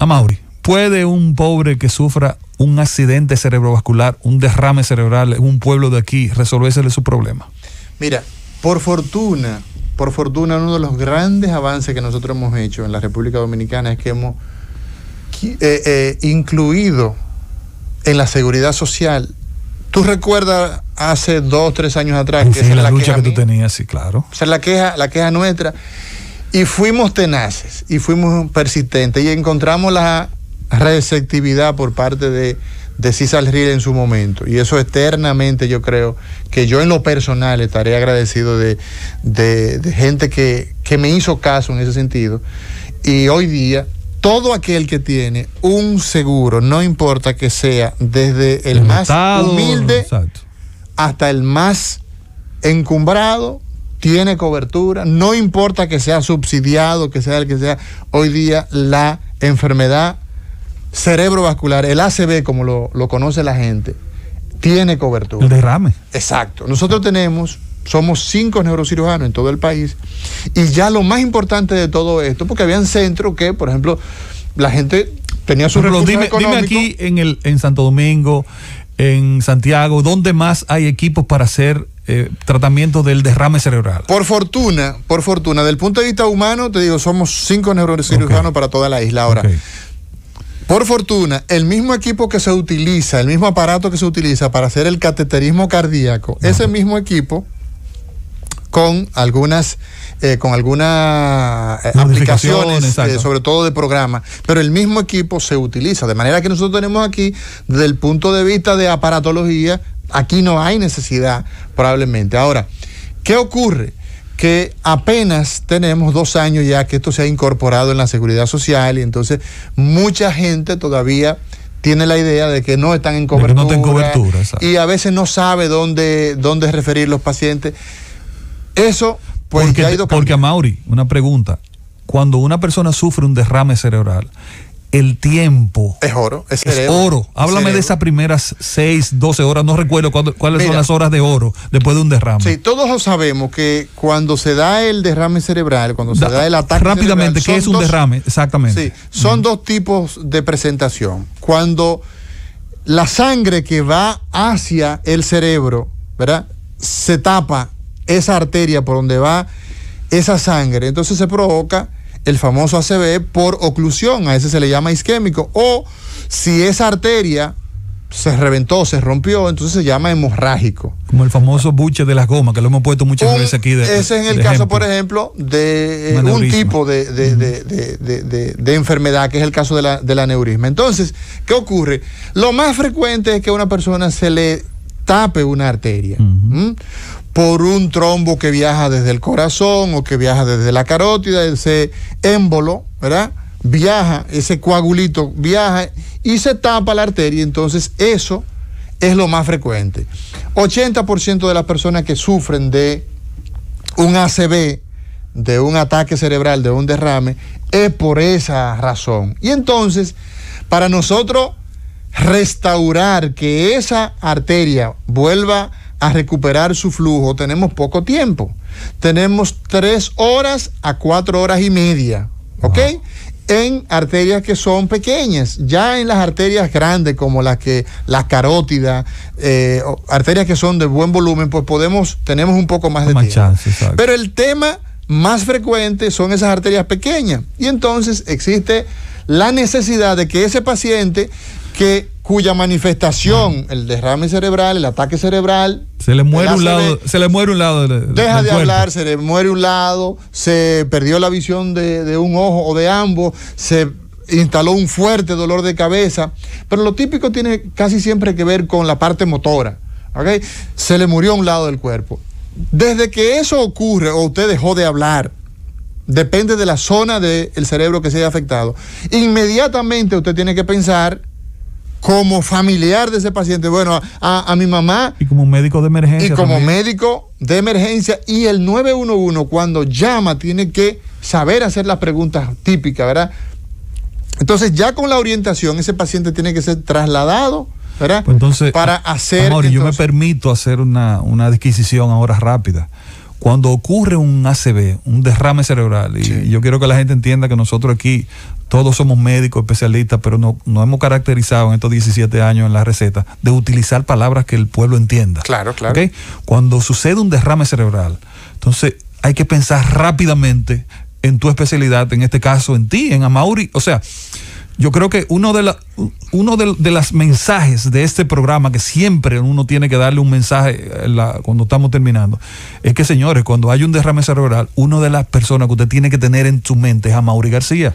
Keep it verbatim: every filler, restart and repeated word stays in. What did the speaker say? Amaury, ¿puede un pobre que sufra un accidente cerebrovascular, un derrame cerebral en un pueblo de aquí, resolvérsele su problema? Mira, por fortuna, por fortuna uno de los grandes avances que nosotros hemos hecho en la República Dominicana es que hemos eh, eh, incluido en la seguridad social. ¿Tú recuerdas hace dos, tres años atrás? Uf, que esa es la, la lucha queja que tú tenías, sí, claro. Esa es la queja, la queja nuestra. Y fuimos tenaces, y fuimos persistentes, y encontramos la receptividad por parte de, de SISALRIL en su momento. Y eso eternamente yo creo que yo en lo personal estaré agradecido de, de, de gente que, que me hizo caso en ese sentido. Y hoy día, todo aquel que tiene un seguro, no importa que sea desde el, el más estado, humilde, exacto, hasta el más encumbrado, tiene cobertura, no importa que sea subsidiado, que sea el que sea. Hoy día la enfermedad cerebrovascular, el A C V como lo, lo conoce la gente, tiene cobertura. El derrame. Exacto. Nosotros tenemos, somos cinco neurocirujanos en todo el país, y ya lo más importante de todo esto, porque habían centros que, por ejemplo, la gente tenía sus recursos económicos. Dime aquí en, el, en Santo Domingo, en Santiago, ¿dónde más hay equipos para hacer eh, tratamiento del derrame cerebral? Por fortuna, por fortuna, del punto de vista humano, te digo, somos cinco neurocirujanos, okay, para toda la isla ahora. Okay. Por fortuna, el mismo equipo que se utiliza, el mismo aparato que se utiliza para hacer el cateterismo cardíaco, no, ese mismo equipo, con algunas eh, con algunas eh, aplicaciones, eh, sobre todo de programa, pero el mismo equipo se utiliza. De manera que nosotros tenemos aquí, desde el punto de vista de aparatología, aquí no hay necesidad probablemente. Ahora, ¿qué ocurre? Que apenas tenemos dos años ya que esto se ha incorporado en la seguridad social, y entonces mucha gente todavía tiene la idea de que no están en cobertura, no cobertura, y a veces no sabe dónde, dónde referir los pacientes. Eso, pues, porque, ya ha ido porque, Amaury, una pregunta. Cuando una persona sufre un derrame cerebral, el tiempo es oro, es, es oro. Háblame cerebro de esas primeras seis, doce horas, no recuerdo cuándo, cuáles Mira, son las horas de oro después de un derrame. Sí, todos lo sabemos que cuando se da el derrame cerebral, cuando se da, da el ataque rápidamente, ¿qué es un dos, derrame? Exactamente. Sí, son mm. dos tipos de presentación. Cuando la sangre que va hacia el cerebro, ¿verdad?, se tapa esa arteria por donde va esa sangre, entonces se provoca el famoso A C V por oclusión, a ese se le llama isquémico. O si esa arteria se reventó, se rompió, entonces se llama hemorrágico. Como el famoso buche de las gomas, que lo hemos puesto muchas un, veces aquí. De, ese es en el caso, ejemplo, por ejemplo, de un, un tipo de, de, de, de, de, de, de enfermedad, que es el caso de la, del aneurisma. Entonces, ¿qué ocurre? Lo más frecuente es que a una persona se le tape una arteria. Uh-huh. ¿Mm? Por un trombo que viaja desde el corazón o que viaja desde la carótida, ese émbolo, ¿verdad?, viaja, ese coagulito viaja y se tapa la arteria. Entonces eso es lo más frecuente. ochenta por ciento de las personas que sufren de un A C V, de un ataque cerebral, de un derrame, es por esa razón. Y entonces, para nosotros restaurar que esa arteria vuelva a recuperar su flujo, tenemos poco tiempo. Tenemos tres horas a cuatro horas y media, ¿ok? Wow. En arterias que son pequeñas. Ya en las arterias grandes, como las que las carótidas, eh, arterias que son de buen volumen, pues podemos, tenemos un poco más de tiempo. Chance, pero el tema más frecuente son esas arterias pequeñas. Y entonces existe la necesidad de que ese paciente que cuya manifestación, el derrame cerebral, el ataque cerebral, se le muere un lado, se le muere un lado de, deja de hablar, se le muere un lado, se perdió la visión de, de un ojo o de ambos, se instaló un fuerte dolor de cabeza, pero lo típico tiene casi siempre que ver con la parte motora, ¿okay? Se le murió un lado del cuerpo. Desde que eso ocurre o usted dejó de hablar, depende de la zona del cerebro que se haya afectado, inmediatamente usted tiene que pensar como familiar de ese paciente, bueno, a, a mi mamá. Y como médico de emergencia. Y como también. médico de emergencia. Y el nueve uno uno, cuando llama, tiene que saber hacer las preguntas típicas, ¿verdad? Entonces, ya con la orientación, ese paciente tiene que ser trasladado, ¿verdad? Pues entonces, para hacer. Amor, entonces, yo me permito hacer una, una disquisición ahora rápida. Cuando ocurre un A C V, un derrame cerebral, y, sí. y yo quiero que la gente entienda que nosotros aquí todos somos médicos, especialistas, pero no, nos hemos caracterizado en estos diecisiete años en la receta de utilizar palabras que el pueblo entienda. Claro, claro. ¿Okay? Cuando sucede un derrame cerebral, entonces hay que pensar rápidamente en tu especialidad, en este caso en ti, en Amaury. O sea, yo creo que uno de, la, uno de, de los mensajes de este programa, que siempre uno tiene que darle un mensaje la, cuando estamos terminando, es que, señores, cuando hay un derrame cerebral, una de las personas que usted tiene que tener en su mente es Amaury García.